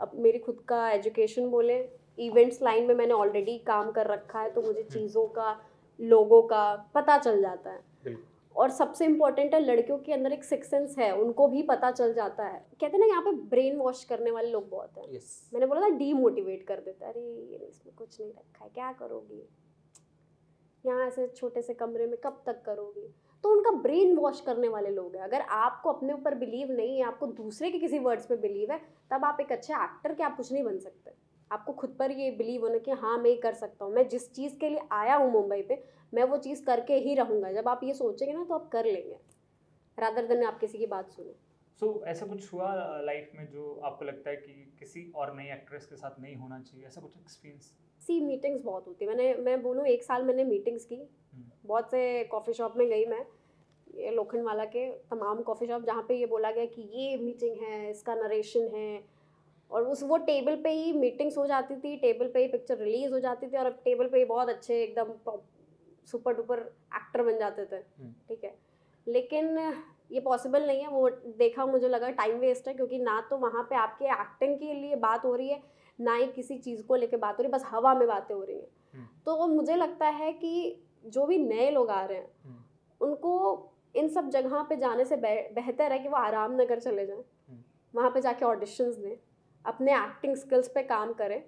अब मेरी खुद का एजुकेशन बोले, इवेंट्स लाइन में मैंने ऑलरेडी काम कर रखा है तो मुझे चीज़ों का, लोगों का पता चल जाता है। और सबसे इम्पोर्टेंट है लड़कियों के अंदर एक सिक्स सेंस है, उनको भी पता चल जाता है। कहते हैं ना यहाँ पे ब्रेन वॉश करने वाले लोग बहुत हैं। मैंने बोला था डीमोटिवेट कर देता है, अरे इसमें कुछ नहीं रखा है, क्या करोगी यहाँ ऐसे छोटे से कमरे में, कब तक करोगी? तो उनका ब्रेन वॉश करने वाले लोग हैं। अगर आपको अपने ऊपर बिलीव नहीं है, आपको दूसरे के किसी वर्ड्स पे बिलीव है, तब आप एक अच्छे एक्टर के आप कुछ नहीं बन सकते। आपको खुद पर ये बिलीव होना कि हाँ मैं ये कर सकता हूँ, मैं जिस चीज़ के लिए आया हूँ मुंबई पे, मैं वो चीज़ करके ही रहूँगा। जब आप ये सोचेंगे ना तो आप कर लेंगे, रादर देन आप किसी की बात सुनो। सो ऐसा कुछ हुआ लाइफ में जो आपको लगता है कि किसी और नई एक्ट्रेस के साथ नहीं होना चाहिए, ऐसा कुछ एक्सपीरियंस? सी मीटिंग्स बहुत होती है। मैं बोलूँ एक साल मैंने मीटिंग्स की, बहुत से कॉफ़ी शॉप में गई मैं, ये लोखंडवाला के तमाम कॉफ़ी शॉप जहाँ पे ये बोला गया कि ये मीटिंग है, इसका नरेशन है, और उस वो टेबल पे ही मीटिंग्स हो जाती थी, टेबल पे ही पिक्चर रिलीज़ हो जाती थी, और अब टेबल पे ही बहुत अच्छे एकदम सुपर डुपर एक्टर बन जाते थे, ठीक है। लेकिन ये पॉसिबल नहीं है, वो देखा, मुझे लगा टाइम वेस्ट है, क्योंकि ना तो वहाँ पे आपके एक्टिंग के लिए बात हो रही है, ना ही किसी चीज़ को लेके बात हो रही है, बस हवा में बातें हो रही हैं। तो मुझे लगता है कि जो भी नए लोग आ रहे हैं उनको इन सब जगह पे जाने से बेहतर है कि वो आराम नगर चले जाएं, वहाँ पे जाके ऑडिशंस दें, अपने एक्टिंग स्किल्स पे काम करें,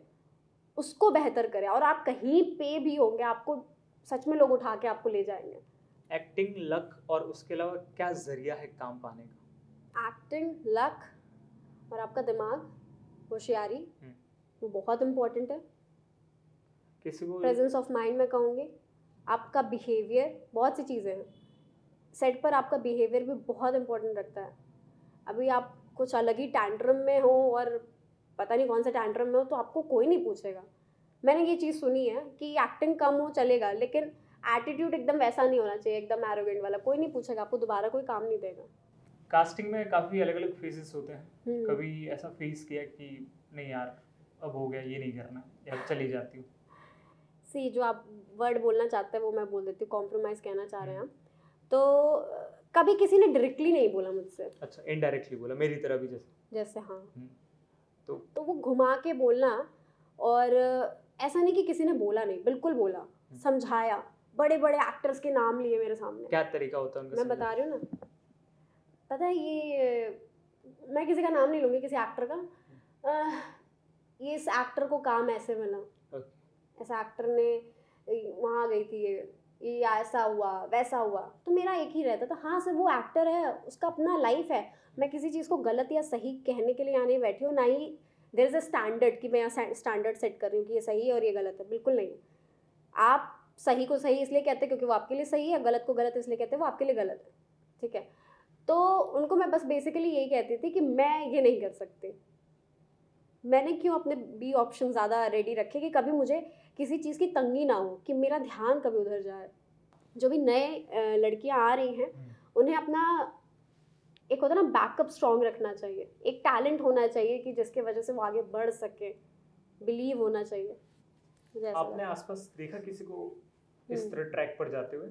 उसको बेहतर करें, और आप कहीं पे भी होंगे आपको सच में लोग उठा के आपको ले जाएंगे। एक्टिंग, लक और उसके अलावा क्या जरिया है काम पाने का? एक्टिंग, लक और आपका दिमाग, होशियारी, वो बहुत इम्पोर्टेंट है। किसी को प्रेजेंस ऑफ माइंड में कहूँगी, आपका बिहेवियर, बहुत सी चीज़ें हैं, सेट पर आपका बिहेवियर भी बहुत इम्पोर्टेंट रखता है। अभी आप कुछ अलग ही टैंट्रम में हो और पता नहीं कौन से टैंट्रम में हो तो आपको कोई नहीं पूछेगा। मैंने ये चीज़ सुनी है कि एक्टिंग कम हो चलेगा लेकिन एटीट्यूड एकदम वैसा नहीं होना चाहिए, एकदम एरोगेंट वाला, कोई नहीं पूछेगा, आपको दोबारा कोई काम नहीं देगा। कास्टिंग में काफ़ी अलग अलग फेजेस होते हैं, कभी ऐसा फेस किया कि नहीं यार अब हो गया, ये नहीं करना, यार चली जाती हूँ? सी, जो आप वर्ड बोलना चाहते हैं वो मैं बोल देती हूँ, कॉम्प्रोमाइज़ कहना चाह रहे हैं हम। तो कभी किसी ने डायरेक्टली नहीं बोला मुझसे, अच्छा इनडायरेक्टली बोला, मेरी तरह भी जैसे हाँ, तो वो घुमा के बोलना, और ऐसा नहीं कि किसी ने बोला नहीं, बिल्कुल बोला, समझाया, बड़े बड़े एक्टर्स के नाम लिए मेरे सामने। क्या तरीका होता है उनका? मैं बता रही हूँ ना, पता है ये मैं किसी का नाम नहीं लूँगी, किसी एक्टर का, ये इस एक्टर को काम ऐसे मिला, ऐसा एक्टर ने वहाँ गई थी, ये ऐसा हुआ वैसा हुआ, तो मेरा एक ही रहता था, हाँ सर वो एक्टर है, उसका अपना लाइफ है, मैं किसी चीज़ को गलत या सही कहने के लिए यहाँ नहीं बैठी हूँ, ना ही देयर इज़ अ स्टैंडर्ड कि मैं यहाँ स्टैंडर्ड सेट कर रही हूँ कि ये सही है और ये गलत है, बिल्कुल नहीं। आप सही को सही इसलिए कहते हैं क्योंकि वो आपके लिए सही है, गलत को गलत इसलिए कहते हैं वो आपके लिए गलत है, ठीक है। तो उनको मैं बस बेसिकली यही कहती थी कि मैं ये नहीं कर सकती, मैंने क्यों अपने बी ऑप्शन ज़्यादा रेडी रखे कि कभी मुझे किसी चीज़ की तंगी ना हो, कि मेरा ध्यान कभी उधर जाए। जो भी नए लड़कियां आ रही हैं उन्हें अपना एक होता ना बैकअप स्ट्रॉन्ग रखना चाहिए, एक टैलेंट होना चाहिए कि जिसके वजह से वो आगे बढ़ सके, बिलीव होना चाहिए। आपने आसपास देखा किसी को इस तरह ट्रैक पर जाते हुए?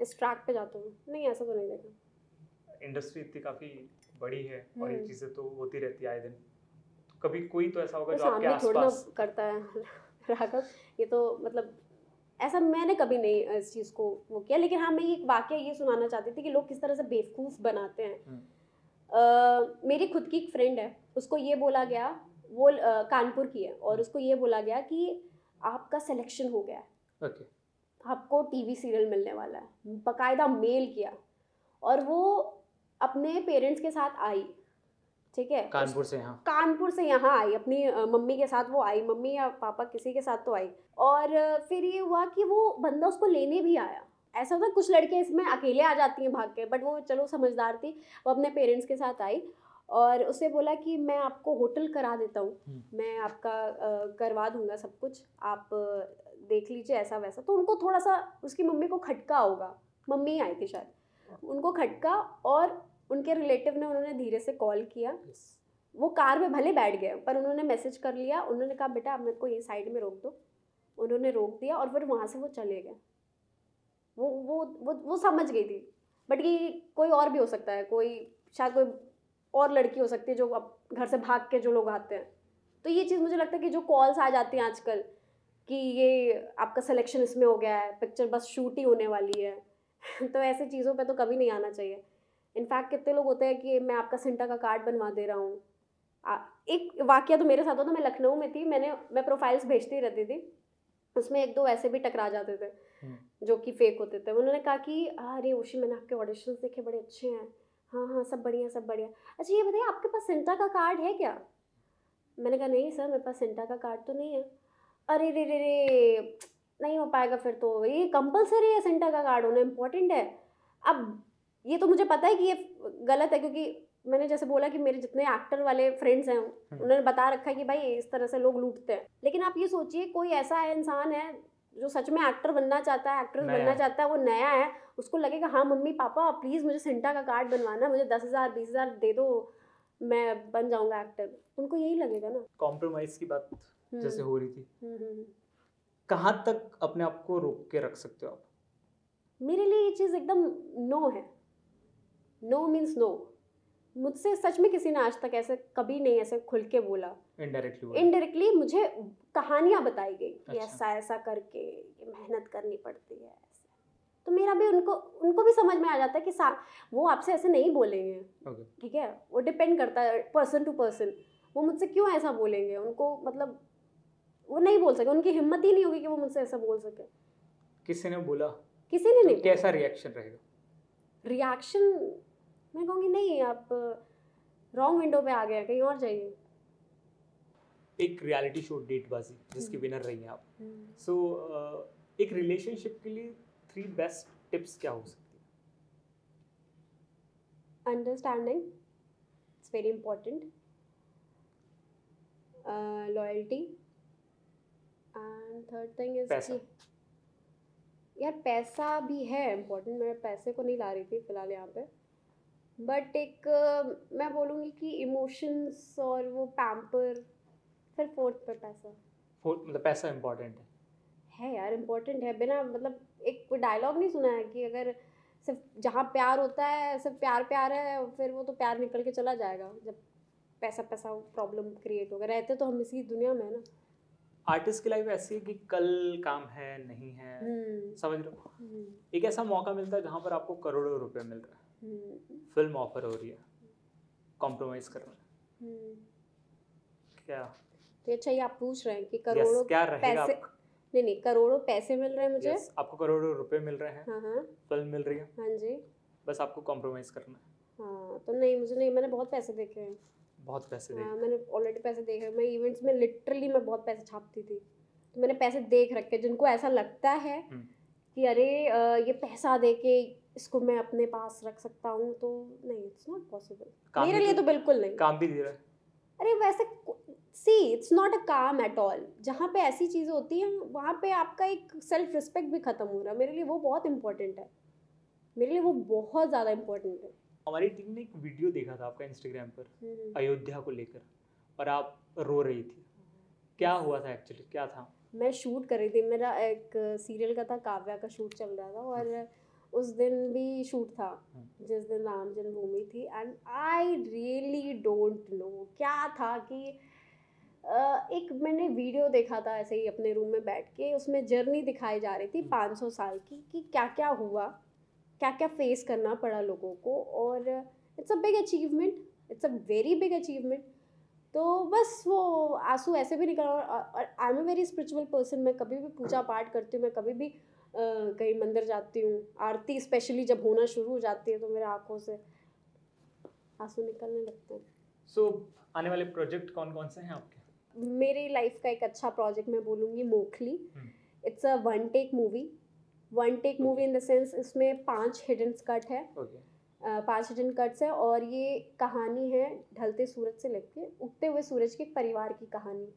इस ट्रैक पे जाते हुए नहीं, ऐसा तो नहीं देखा। इंडस्ट्री इतनी काफ़ी बड़ी है और ये चीज़ें तो होती रहती है आए दिन, कभी कोई तो ऐसा होगा जो आपके आसपास करता है राघव, ये तो मतलब ऐसा मैंने कभी नहीं इस चीज़ को वो किया। लेकिन हाँ मैं एक वाकया ये सुनाना चाहती थी कि लोग किस तरह से बेवकूफ़ बनाते हैं। मेरी खुद की एक फ्रेंड है, उसको ये बोला गया, वो कानपुर की है, और उसको ये बोला गया कि आपका सिलेक्शन हो गया है, आपको टीवी सीरियल मिलने वाला है, बाकायदा मेल किया, और वो अपने पेरेंट्स के साथ आई, ठीक है, कानपुर से यहाँ आई, अपनी मम्मी के साथ वो आई, मम्मी या पापा किसी के साथ तो आई, और फिर ये हुआ कि वो बंदा उसको लेने भी आया। ऐसा होता कुछ लड़के इसमें अकेले आ जाती हैं भाग के, बट वो चलो समझदार थी, वो अपने पेरेंट्स के साथ आई और उससे बोला कि मैं आपको होटल करा देता हूँ, मैं आपका करवा दूँगा सब कुछ, आप देख लीजिए ऐसा वैसा। तो उनको थोड़ा सा, उसकी मम्मी को खटका होगा, मम्मी आई थी शायद, उनको खटका, और उनके रिलेटिव ने, उन्होंने धीरे से कॉल किया, वो कार में भले बैठ गए पर उन्होंने मैसेज कर लिया, उन्होंने कहा बेटा आप मेरे को ये साइड में रोक दो, उन्होंने रोक दिया और फिर वहाँ से वो चले गए। वो समझ गई थी, बट ये कोई और भी हो सकता है, कोई शायद कोई और लड़की हो सकती है जो अब घर से भाग के जो लोग आते हैं। तो ये चीज़ मुझे लगता है कि जो कॉल्स आ जाती हैं आजकल कि ये आपका सिलेक्शन इसमें हो गया है, पिक्चर बस शूट ही होने वाली है तो ऐसी चीज़ों पर तो कभी नहीं आना चाहिए। इनफैक्ट कितने लोग होते हैं कि मैं आपका सिंटा का कार्ड बनवा दे रहा हूँ। एक वाकया तो मेरे साथ होता, मैं लखनऊ में थी, मैं प्रोफाइल्स भेजती रहती थी, उसमें एक दो ऐसे भी टकरा जाते थे जो कि फेक होते थे। उन्होंने कहा कि अरे ओशी मैंने आपके ऑडिशन देखे, बड़े अच्छे हैं, हाँ हाँ सब बढ़िया सब बढ़िया, अच्छा ये बताइए आपके पास सिंटा का कार्ड है क्या? मैंने कहा नहीं सर मेरे पास सिंटा का कार्ड तो नहीं है। अरे रे रे रे नहीं हो पाएगा फिर तो, ये कंपलसरी है सिंटा का कार्ड होना, इम्पोर्टेंट है। अब ये तो मुझे पता है कि ये गलत है, क्योंकि मैंने जैसे बोला कि मेरे जितने एक्टर वाले फ्रेंड्स हैं उन्होंने बता रखा है कि भाई इस तरह से लोग लूटते हैं। लेकिन आप ये सोचिए कोई ऐसा इंसान है जो सच में एक्टर बनना चाहता है, एक्ट्रेस बनना चाहता है, वो नया है, उसको लगेगा हाँ मम्मी पापा प्लीज़ मुझे सेंटा का कार्ड बनवाना, मुझे 10,000 20,000 दे दो मैं बन जाऊंगा एक्टर, उनको यही लगेगा ना। कॉम्प्रोमाइज़ की बात जैसे हो रही थी, कहाँ तक अपने आप को रोक के रख सकते हो आप? मेरे लिए ये चीज़ एकदम नो है, नो मीन्स नो। मुझसे सच में किसी ने आज तक ऐसे कभी नहीं ऐसे खुल के बोला। इनडायरेक्टली मुझे कहानियाँ बताई गई कि ऐसा ऐसा करके मेहनत करनी पड़ती है ऐसे, तो मेरा भी उनको भी समझ में आ जाता है कि वो आपसे ऐसे नहीं बोलेंगे, ठीक है, वो डिपेंड करता है पर्सन टू पर्सन, वो मुझसे क्यों ऐसा बोलेंगे, उनको मतलब वो नहीं बोल सके, उनकी हिम्मत ही नहीं होगी कि वो मुझसे ऐसा बोल सके। किसी ने बोला? किसी ने नहीं। कैसा रिएक्शन रहेगा? रिएक्शन मैं कहूँगी नहीं, आप रॉन्ग विंडो पे आ गए, कहीं और जाइए। एक रियलिटी शो डेटबाजी जिसकी विनर रही हैं आप, सो एक रिलेशनशिप के लिए 3 बेस्ट टिप्स क्या हो सकती है? Understanding it's very important, loyalty and third thing is पैसा। यार पैसा भी है इम्पोर्टेंट, मैं पैसे को नहीं ला रही थी फिलहाल यहाँ पे, बट एक मैं बोलूँगी कि इमोशंस और वो पैम्पर, फिर फोर्थ पर पैसा। फोर्थ मतलब पैसा इम्पोर्टेंट है यार, इम्पोर्टेंट है। बिना मतलब एक डायलॉग नहीं सुना है कि अगर सिर्फ जहाँ प्यार होता है सिर्फ प्यार प्यार है, फिर वो तो प्यार निकल के चला जाएगा जब पैसा पैसा प्रॉब्लम क्रिएट होगा। रहते तो हम इसी दुनिया में ना। आर्टिस्ट की लाइफ ऐसी है कि कल काम है नहीं है, समझ रहे हो? एक ऐसा मौका मिलता है जहाँ पर आपको करोड़ों रुपए मिल रहा है, फिल्म ऑफर हो रही है, कॉम्प्रोमाइज कर रहे हैं, क्या तो अच्छा ये आप पूछ रहे हैं कि करोड़ों क्या रहेगा? नहीं करोड़ों पैसे मिल रहे हैं मुझे, आपको करोड़ों रुपए मिल रहे हैं, हाँ, फिल्म मिल रही है, हाँ जी, बस आपको कॉम्प्रोमाइज करना है। हाँ तो नहीं मुझे नहीं, मैंने बहुत पैसे देखे हैं, बहुत पैसे देखे, मैंने ऑलरेडी पैसे देखे हैं, मैं इवेंट्स में लिटरली मैं बहुत पैसे छापती थी, तो मैंने पैसे देख रखे। जिनको ऐसा लगता है कि अरे ये पैसा दे के इसको मैं अपने पास रख सकता हूँ, तो नहीं, इट्स नॉट पॉसिबल मेरे लिए, तो बिल्कुल नहीं। काम भी दे रहा है? अरे वैसे सी इट्स नॉट अ काम एट ऑल। जहाँ पे ऐसी चीज़ें होती हैं वहाँ पे आपका एक सेल्फ रिस्पेक्ट भी ख़त्म हो रहा है। मेरे लिए वो बहुत इम्पोर्टेंट है, मेरे लिए वो बहुत ज़्यादा इम्पोर्टेंट है। हमारी टीम ने एक वीडियो देखा था आपका इंस्टाग्राम पर अयोध्या को लेकर, और आप रो रही थी, क्या हुआ था एक्चुअली, क्या था? मैं शूट कर रही थी, मेरा एक सीरियल का था, काव्या का शूट चल रहा था, और उस दिन भी शूट था जिस दिन राम जन्मभूमि थी। And I really don't know क्या था कि एक मैंने वीडियो देखा था ऐसे ही अपने रूम में बैठ के, उसमें जर्नी दिखाई जा रही थी 500 साल की कि क्या क्या हुआ, क्या क्या फेस करना पड़ा लोगों को, और it's a big achievement, it's a very big achievement. तो बस वो आंसू ऐसे भी निकला। और I am a very spiritual person, मैं कभी भी पूजा पाठ करती हूँ, मैं कभी भी कहीं मंदिर जाती हूँ, आरती स्पेशली जब होना शुरू हो जाती है तो मेरे आंखों से आंसू निकलने लगते हैं। सो आने वाले प्रोजेक्ट कौन कौन से हैं आपके? मेरी लाइफ का एक अच्छा प्रोजेक्ट मैं बोलूँगी मोखली। It's a one take movie in the sense इसमें 5 हिडन कट है, 5 हिडन कट्स है, और ये कहानी है ढलते सूरज से लेके उगते हुए सूरज के एक परिवार की कहानी।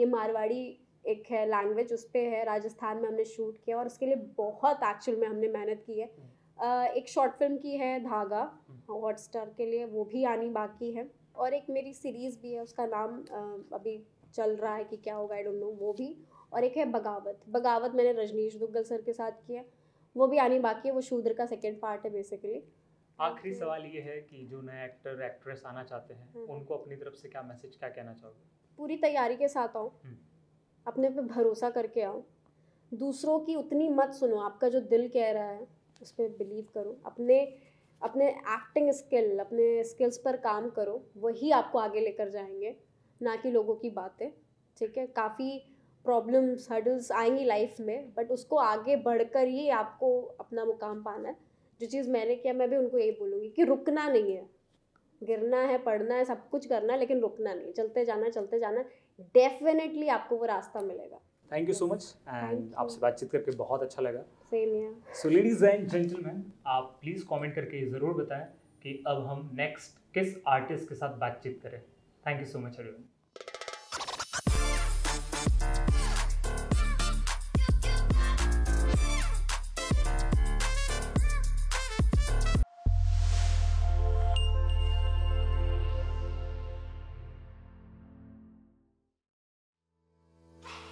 ये मारवाड़ी एक है लैंग्वेज, उस पर है, राजस्थान में हमने शूट किया और उसके लिए बहुत एक्चुअल में हमने मेहनत की है। एक शॉर्ट फिल्म की है धागा, हॉटस्टार के लिए, वो भी आनी बाकी है, और एक मेरी सीरीज़ भी है, उसका नाम अभी चल रहा है कि क्या होगा, आई डोंट नो, वो भी। और एक है बगावत मैंने रजनीश दुग्गल सर के साथ किया, वो भी आनी बाकी है, वो शूद्र का 2nd पार्ट है बेसिकली। आखिरी सवाल ये है कि जो नए एक्टर एक्ट्रेस आना चाहते हैं उनको अपनी तरफ से क्या मैसेज, क्या कहना चाहोगे? पूरी तैयारी के साथ आओ, अपने पे भरोसा करके आओ, दूसरों की उतनी मत सुनो, आपका जो दिल कह रहा है उस पर बिलीव करो, अपने एक्टिंग स्किल, अपने स्किल्स पर काम करो, वही आपको आगे लेकर जाएंगे, ना कि लोगों की बातें। ठीक है, काफ़ी प्रॉब्लम्स हर्डल्स आएंगी लाइफ में, बट उसको आगे बढ़कर ही आपको अपना मुकाम पाना है। जो चीज़ मैंने किया, मैं भी उनको यही बोलूँगी कि रुकना नहीं है, गिरना है, पढ़ना है, सब कुछ करना है, लेकिन रुकना नहीं, चलते जाना, डेफिनेटली आपको वो रास्ता मिलेगा। Thank you so much, and आपसे बातचीत करके बहुत अच्छा लगा। Same here. So ladies and gentleman, आप प्लीज़ कमेंट करके ज़रूर बताएं कि अब हम नेक्स्ट किस आर्टिस्ट के साथ बातचीत करें। Thank you so much everyone.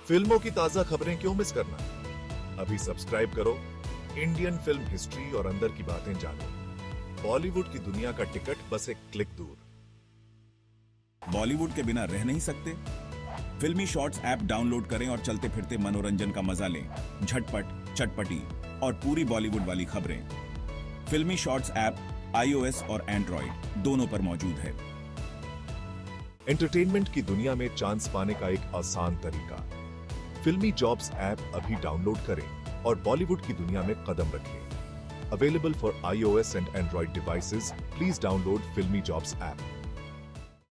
फिल्मों की ताजा खबरें क्यों मिस करना? अभी सब्सक्राइब करो इंडियन फिल्म हिस्ट्री और अंदर की बातें जानो। बॉलीवुड की दुनिया का टिकट बस एक क्लिक दूर। बॉलीवुड के बिना रह नहीं सकते? फिल्मी शॉर्ट्स ऐप डाउनलोड करें और चलते फिरते मनोरंजन का मजा लें। झटपट, चटपटी और पूरी बॉलीवुड वाली खबरें। फिल्मी शॉर्ट्स ऐप iOS और एंड्रॉइड दोनों पर मौजूद है। एंटरटेनमेंट की दुनिया में चांस पाने का एक आसान तरीका, फिल्मी जॉब्स ऐप अभी डाउनलोड करें और बॉलीवुड की दुनिया में कदम रखें। Available for iOS and Android devices, please download फिल्मी जॉब्स ऐप।